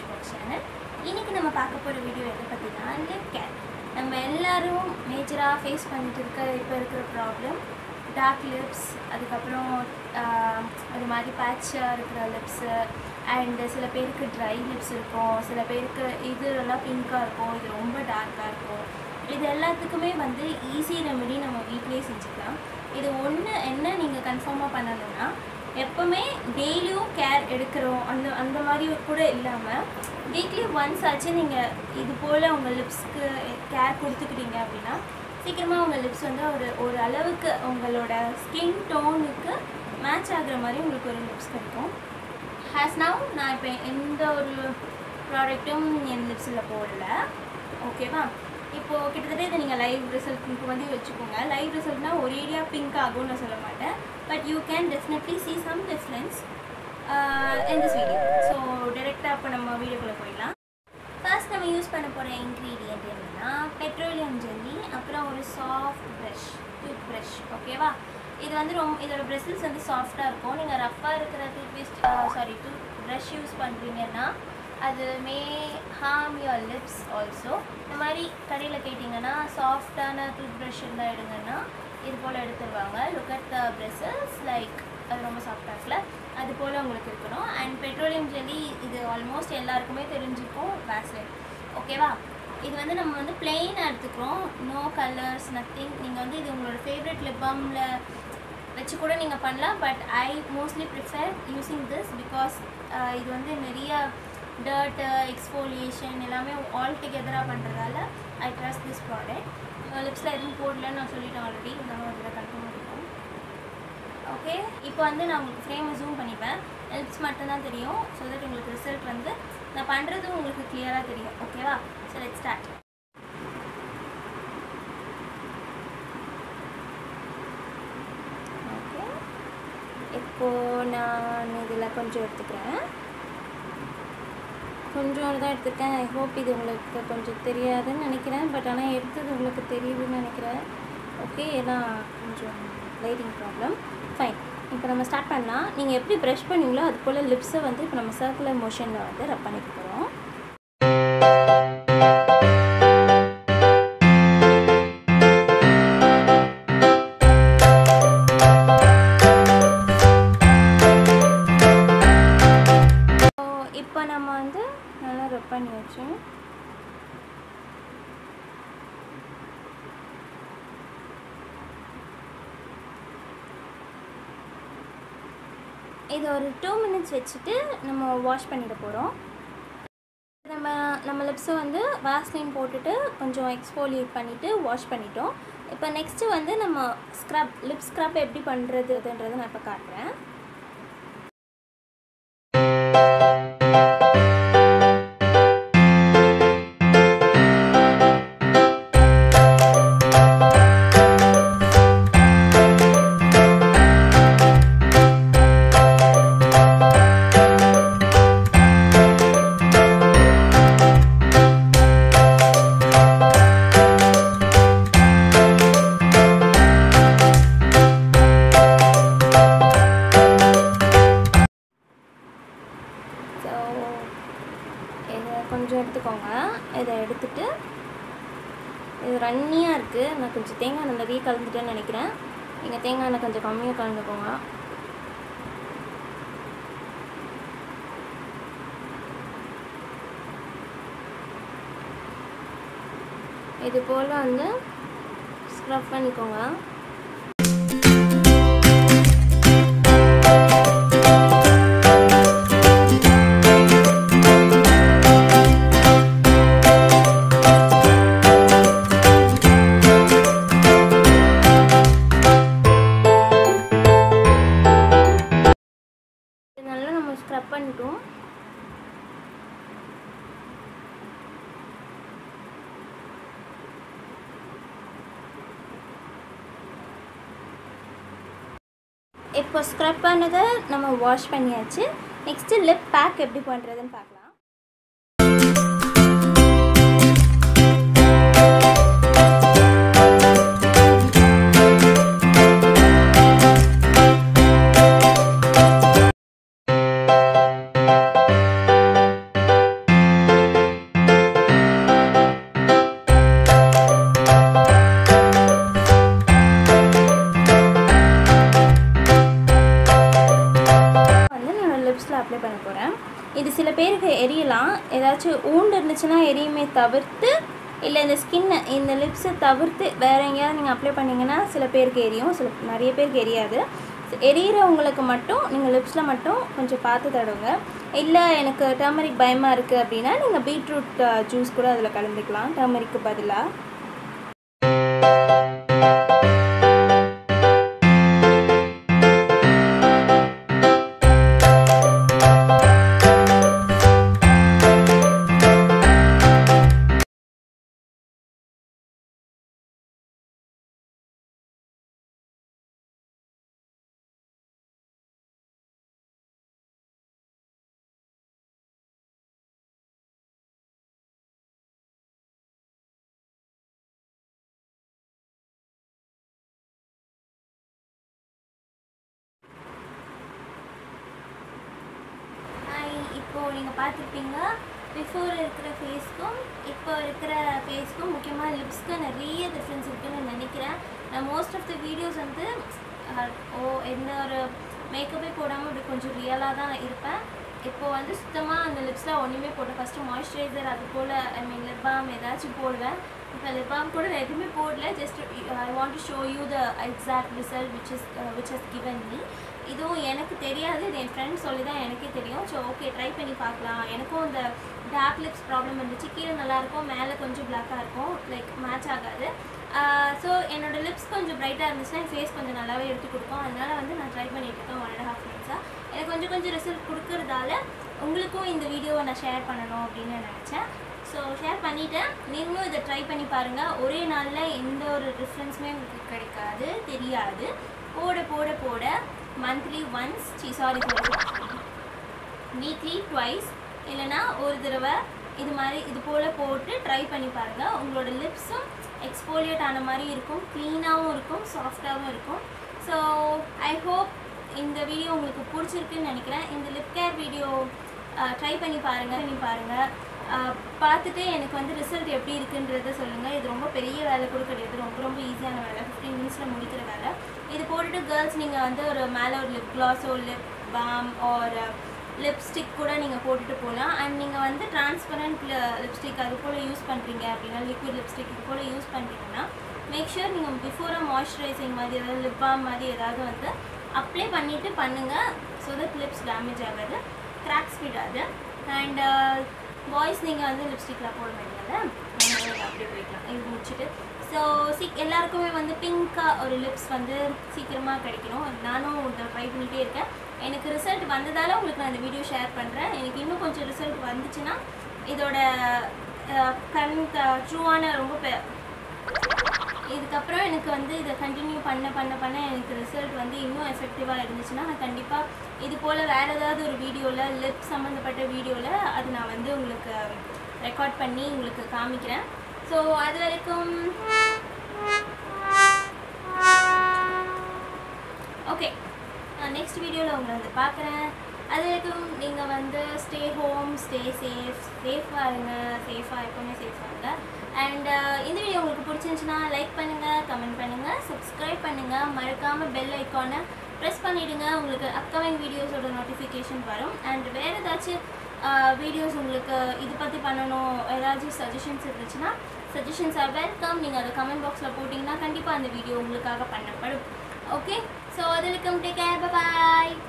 Introduction इनकी number पाकपो video पाता lip care number major face पड़े प्रॉब्लम डार्क लिप्स अदारी पैच लिप्स अंड सब पे ड्राई लिप्स सब पे इला पिंका रोम डार्कामें वो ईसी रेमेडी नम्बर वीटल से कन्फर्मा पड़नुना एपमें डेलियो केर एड़ो अंदमारूड इलाम वीकली वन्स आचे नहीं उंगल लिप्स केर कुड़ी अब सीक्रमा उंगल लिप्स वो उंगलोड स्किन टोन मैच आगे मारे उ लिप्स कैस नाउ ना इंत प्रोडक्टूम लिप्सल पड़े ओकेवा इतना लाइव रिजल्ट वो लाइव रिजल्टना और एरिया पिंक आगे ना सोलमाटे but you can definitely see some difference in this video so directly अब नम्म वीडियोக்குள்ள போயிடலாம் फर्स्ट நம்ம யூஸ் பண்ண போற இன்கிரிடியன்ட் என்னன்னா பெட்ரோலியம் ஜெல்லி அப்புறம் ஒரு சாஃப்ட் பிரஷ் டூத் பிரஷ் ஓகேவா இது வந்து ரொம்ப இதோட பிரஷஸ் வந்து சாஃப்ட்டா இருக்கும் நீங்க ரஃப்பா இருக்கிற toothpaste sorry toothbrush use பண்றீங்கன்னா அது may harm your lips also இந்த மாதிரி கடையில கேட்டிங்கனா சாஃப்ட்டான டூத் பிரஷ் இருந்தா எடுங்கனா இது போல எடுத்துவாங்க look at the brushes like அது ரொம்ப சாஃப்ட்டா இல்ல அது போல உங்களுக்கு இருக்கணும் and petroleum jelly இது ஆல்மோஸ்ட் எல்லாருக்குமே தெரிஞ்சிருக்கும் வாசலின் ஓகேவா இது வந்து நம்ம வந்து ப்ளைனா எடுத்துக்கறோம் no colors nothing நீங்க வந்து இது உங்களோட ஃபேவரட் lip balmல வெச்சு கூட நீங்க பண்ணலாம் but I mostly prefer using this because இது வந்து நிறைய dirt exfoliation எல்லாமே all together பண்றதால I trust this product lips ல எதுவும் போடல நான் சொல்லிட்டேன் ஆல்ரெடி நம்ம அத கன்ஃபார்ம் பண்ணிட்டோம் ओके இப்போ வந்து நான் உங்களுக்கு ஃப்ரேம் ஜூம் பண்ணிப்பேன் லிப்ஸ் மட்டும் தான் தெரியும் so that உங்களுக்கு ரிசல்ட் வந்து நான் பண்றது உங்களுக்கு கிளியரா தெரியும் ஓகேவா so let's start ஓகே இப்போ நான் இதுல கொஞ்சம் எடுத்துக்கறேன் கொஞ்சம் தான் எடுத்துக்கேன் I hope இது உங்களுக்கு கொஞ்சம் தெரியாதுன்னு நினைக்கிறேன் பட் ஆனா எடுத்தது உங்களுக்கு தெரியும்னு நினைக்கிறேன் ஓகே ஏனா கொஞ்சம் லைட்டிங் ப்ராப்ளம் ஃபைன் இப்போ நம்ம ஸ்டார்ட் பண்ணலாம் நீங்க எப்படி பிரஷ் பண்ணீங்களோ அது போல லிப்ஸ் வந்து இப்போ நம்ம சர்க்குலர் மோஷன்ல வந்து ரப் பண்ணிக்க போறோம் இப்போ நம்ம வந்து நல்லா ரப் பண்ணியாச்சு இது ஒரு 2 मिनट्स வெச்சிட்டு நம்ம வாஷ் பண்ணிட போறோம் நம்ம லிப்ஸ் வந்து வாஸ்லின் போட்டுட்டு கொஞ்சம் எக்ஸ்ஃபோலியேட் பண்ணிட்டு வாஷ் பண்ணிட்டோம் இப்போ நெக்ஸ்ட் வந்து நம்ம ஸ்க்ரப் லிப் ஸ்க்ரப் எப்படி பண்றதுன்றதை நான் இப்ப காட்டுறேன் रनिया ना कुछ तेना नल्ला कलर निका कुछ कमिया कलर इतपोल वो स्क्रब पड़को இப்போ ஸ்க்ரப் பண்ணதை நம்ம வாஷ் பண்ணியாச்சு நெக்ஸ்ட் லிப் பேக் எப்படி பண்றதுன்னு பார்க்கலாம் அப்ளை பண்ண போகிறேன். இது சில பேருக்கு எரியலாம், ஏதாச்சும் ஊண்டு இருந்துச்சுன்னா எரியுமே தவிர்த்து, இல்லை இந்த ஸ்கின் இந்த லிப்ஸை தவிர்த்து வேறு எங்கேயாவது நீங்கள் அப்ளை பண்ணிங்கன்னா சில பேருக்கு எரியும், சில நிறைய பேருக்கு எரியாது. எரியிறவங்களுக்கு மட்டும் நீங்கள் லிப்ஸில் மட்டும் கொஞ்சம் பார்த்து தடவுங்க. இல்லை எனக்கு டர்மரிக் பயமாக இருக்குது அப்படின்னா நீங்கள் பீட்ரூட் ஜூஸ் கூட அதில் கலந்துக்கலாம் டர்மரிக்கு பதிலாக. இப்போது நீங்கள் பார்த்துருப்பீங்க, பிஃபோர் இருக்கிற ஃபேஸ்க்கும் இப்போ இருக்கிற ஃபேஸ்க்கும் முக்கியமாக லிப்ஸ்க்கு நிறைய டிஃப்ரென்ஸ் இருக்குதுன்னு நான் நினைக்கிறேன். நான் மோஸ்ட் ஆஃப் த வீடியோஸ் வந்து எந்த ஒரு மேக்கப்பே போடாமல் இப்படி கொஞ்சம் ரியலாக தான் இருப்பேன். இப்போது வந்து சுத்தமாக அந்த லிப்ஸ்லாம் ஒன்றுமே போட்டேன். ஃபஸ்ட்டு மாய்ஸ்சரைசர் அது போல், ஐ மீன் லிப் பாம் ஏதாச்சும் போடுவேன். இப்போ லிப் பாம் கூட நான் எதுவுமே போடல. Just I want to show you the exact result which is given me. இதுவும் எனக்கு தெரியாது, இது என் ஃப்ரெண்ட்ஸ் சொல்லி தான் எனக்கே தெரியும். ஸோ ஓகே, ட்ரை பண்ணி பார்க்கலாம். எனக்கும் இந்த டார்க் லிப்ஸ் ப்ராப்ளம் இருந்துச்சு. கீழே நல்லாயிருக்கும், மேலே கொஞ்சம் பிளாக்காக இருக்கும், லைக் மேட்ச் ஆகாது. ஸோ என்னோடய லிப்ஸ் கொஞ்சம் ப்ரைட்டாக இருந்துச்சுன்னா என் ஃபேஸ் கொஞ்சம் நல்லாவே எடுத்து கொடுக்கும். அதனால் வந்து நான் ட்ரை பண்ணிகிட்ருக்கேன் 1.5 months. எனக்கு கொஞ்சம் ரிசல்ட் கொடுக்கறதால உங்களுக்கும் இந்த வீடியோவை நான் ஷேர் பண்ணணும் அப்படின்னு நான் நினச்சேன். ஸோ ஷேர் பண்ணிவிட்டேன். நீங்களும் இதை ட்ரை பண்ணி பாருங்கள். ஒரே நாளில் எந்த ஒரு டிஃப்ரென்ஸுமே உங்களுக்கு கிடைக்காது, தெரியாது. போட போட போட வீக்லி 2 இல்லைனா ஒரு தடவை இது மாதிரி இது போல் போட்டு ட்ரை பண்ணி பாருங்கள். உங்களோட லிப்ஸும் எக்ஸ்போலியேட் ஆன மாதிரி இருக்கும், க்ளீனாகவும் இருக்கும், சாஃப்டாகவும் இருக்கும். ஸோ ஐ ஹோப் இந்த வீடியோ உங்களுக்கு பிடிச்சிருக்குன்னு நினைக்கிறேன். இந்த லிப் கேர் வீடியோ ட்ரை பண்ணி பாருங்கள் பார்த்துட்டு எனக்கு வந்து ரிசல்ட் எப்படி இருக்குன்றதை சொல்லுங்கள். இது ரொம்ப பெரிய வேலை கூட கிடையாது, ரொம்ப ரொம்ப ஈஸியான வேலை, 15 minutesல முடிக்கிற வேலை. இது போட்டுட்டு கேர்ள்ஸ் நீங்கள் வந்து ஒரு மேலே ஒரு லிப் கிளாஸோ லிப் பாம் ஒரு லிப்ஸ்டிக் கூட நீங்கள் போட்டுட்டு போகலாம். அண்ட் நீங்கள் வந்து டிரான்ஸ்பரண்ட் லிப்ஸ்டிக் அது போல் யூஸ் பண்ணுறீங்க அப்படின்னா, லிக்விட் லிப்ஸ்டிக் இது போல் யூஸ் பண்ணுறீங்கன்னா மேக் ஷூர் நீங்கள் பிஃபோராக மாய்ஸ்சரைசிங் மாதிரி ஏதாவது லிப் பாம் மாதிரி ஏதாவது வந்து அப்ளை பண்ணிவிட்டு பண்ணுங்கள். ஸோ தட் லிப்ஸ் டேமேஜ் ஆகாது, கிராக்ஸ் விடாது. அண்ட் பாய்ஸ் நீங்கள் வந்து லிப்ஸ்டிக்லாம் போட வேண்டியதில்லை, அப்படியே போய்க்கலாம் இது முடிச்சுட்டு. ஸோ எல்லாருக்குமே வந்து பிங்க்காக ஒரு லிப்ஸ் வந்து சீக்கிரமாக கிடைக்கணும். நானும் இதை ட்ரை பண்ணிகிட்டே இருக்கேன். எனக்கு ரிசல்ட் வந்ததால் உங்களுக்கு நான் இந்த வீடியோ ஷேர் பண்ணுறேன். எனக்கு இன்னும் கொஞ்சம் ரிசல்ட் வந்துச்சுன்னா இதோட ட்ரூவான ரொம்ப இதுக்கப்புறம் எனக்கு வந்து இதை கண்டினியூ பண்ண எனக்கு ரிசல்ட் வந்து இன்னும் எஃபெக்டிவாக இருந்துச்சுன்னா நான் கண்டிப்பாக இது போல் வேறு ஏதாவது ஒரு வீடியோவில் லிப் சம்மந்தப்பட்ட வீடியோவில் அது நான் வந்து உங்களுக்கு ரெக்கார்ட் பண்ணி உங்களுக்கு காமிக்கிறேன். ஸோ அது வரைக்கும் ஓகே, நான் நெக்ஸ்ட் வீடியோவில் உங்களை வந்து பார்க்குறேன். அது வரைக்கும் நீங்கள் வந்து ஸ்டே ஹோம், ஸ்டே சேஃப், சேஃபாக இருங்க, சேஃபாக எப்போவுமே சேஃபாக இருங்க. அண்ட் இந்த வீடியோ உங்களுக்கு பிடிச்சிருந்துச்சுன்னா லைக் பண்ணுங்கள், கமெண்ட் பண்ணுங்கள், சப்ஸ்கிரைப் பண்ணுங்கள், மறக்காமல் பெல் ஐக்கானை ப்ரெஸ் பண்ணிவிடுங்க. உங்களுக்கு அப்கமிங் வீடியோஸோட நோட்டிஃபிகேஷன் வரும். அண்ட் வேறு ஏதாச்சும் வீடியோஸ் உங்களுக்கு இது பற்றி பண்ணணும் ஏதாச்சும் சஜஷன்ஸ் இருந்துச்சுன்னா சஜஷன்ஸ் ஆர் வெல்கம். நீங்கள் அதை கமெண்ட் பாக்ஸில் போட்டிங்கன்னா கண்டிப்பாக அந்த வீடியோ உங்களுக்காக பண்ணப்படும். ஓகே, ஸோ அது வரைக்கும் டேக் கேர், பாய்.